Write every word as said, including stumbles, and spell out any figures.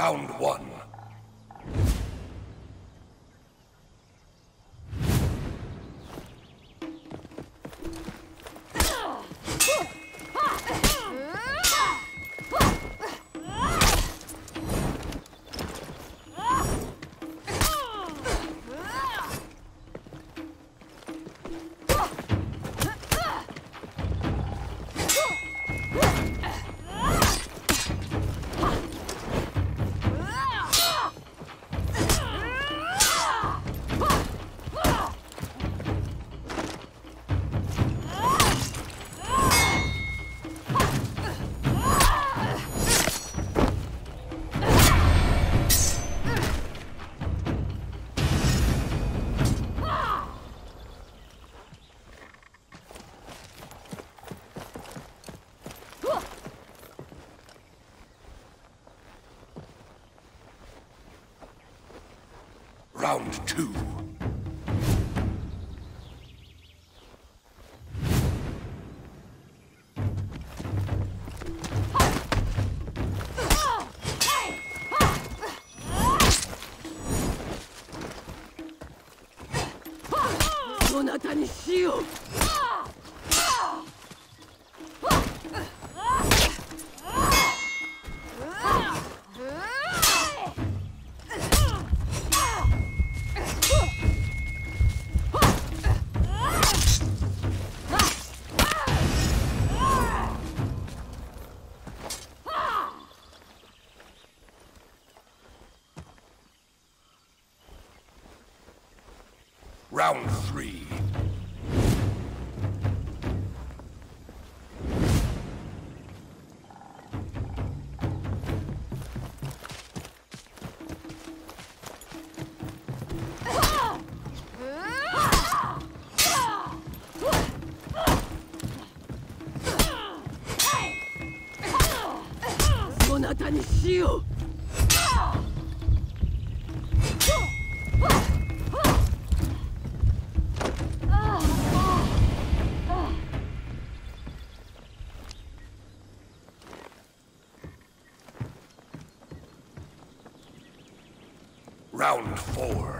Round one. Round two. Round three. Round four.